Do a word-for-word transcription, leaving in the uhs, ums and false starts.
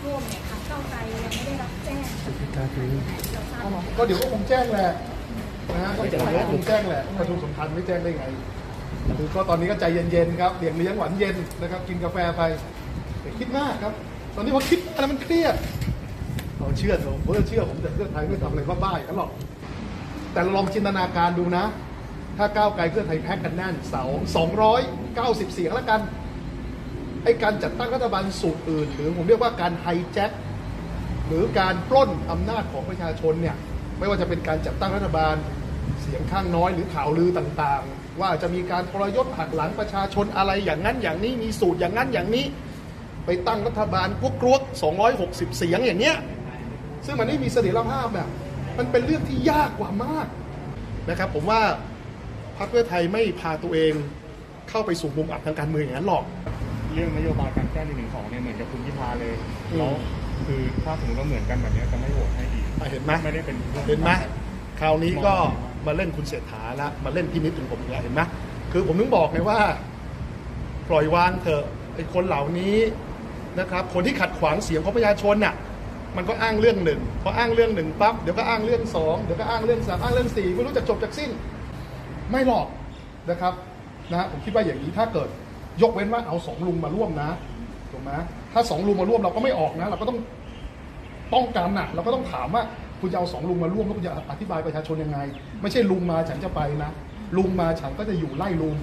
ท่วมเนี่ยค่ะเก้าไกลยังไม่ได้รับแจ้งก็เดี๋ยวก็คงแจ้งแหละนะฮะก็เดี๋ยวก็คงแจ้งแหละประชุมสำคัญไม่แจ้งได้ไงคือก็ตอนนี้ก็ใจเย็นๆครับเลี้ยงเลี้ยงหวานเย็นนะครับกินกาแฟไปคิดมากครับตอนนี้พอคิดอะไรมันเครียดเราเชื่อผมเพื่อเชื่อผมแต่เพื่อไทยไม่ทำอะไรบ้าๆกันหรอกแต่ลองจินตนาการดูนะถ้าก้าวไกลเพื่อไทยแพ้กันแน่นเสาสองร้อยเก้าสิบเสียงแล้วกันไอ้การจัดตั้งรัฐบาลสูตรอื่นหรือผมเรียกว่าการไฮแจ็คหรือการปล้นอำนาจของประชาชนเนี่ยไม่ว่าจะเป็นการจัดตั้งรัฐบาลเสียงข้างน้อยหรือข่าวลือต่างๆว่าจะมีการทรยศหักหลังประชาชนอะไรอย่างนั้นอย่างนี้มีสูตรอย่างนั้นอย่างนี้ไปตั้งรัฐบาลพวกกรวกสองร้อยหกสิบเสียงอย่างเนี้ยซึ่งมันไม่มีเสถียรภาพแบบมันเป็นเรื่องที่ยากกว่ามากนะครับผมว่าพรรคเพื่อไทยไม่พาตัวเองเข้าไปสู่มุมอับทางการเมืองอย่างนั้นหรอกเรื่องนโยบายการแก้หนึ่งหนึ่งสองเนี่ยเหมือนกับคุณพิธาเลยแล้วคือถ้าสมมติว่าเหมือนกันแบบนี้จะไม่โหวตให้อีกเห็นไหมไม่ได้เป็นเห็นไหมคราวนี้ก็มาเล่นคุณเศรษฐาละมาเล่นพินิจถึงผมแล้วเห็นไหมคือผมถึงบอกไงว่าปล่อยวางเถอะไอ้คนเหล่านี้นะครับคนที่ขัดขวางเสียงของประชาชนน่ะมันก็อ้างเรื่องหนึ่งพออ้างเรื่องหนึ่งปั๊บเดี๋ยวก็อ้างเรื่องสองเดี๋ยวก็อ้างเรื่องสามอ้างเรื่องสี่ไม่รู้จะจบจากสิ้นไม่หรอกนะครับนะผมคิดว่าอย่างนี้ถ้าเกิดยกเว้นว่าเอาสองลุงมาร่วมนะถูกไหมถ้าสองลุงมาร่วมเราก็ไม่ออกนะเราก็ต้องป้องกันน่ะเราก็ต้องถามว่าคุณจะเอาสองลุงมาร่วมแล้วคุณจะอธิบายประชาชนยังไงไม่ใช่ลุงมาฉันจะไปนะลุงมาฉันก็จะอยู่ไล่ลุง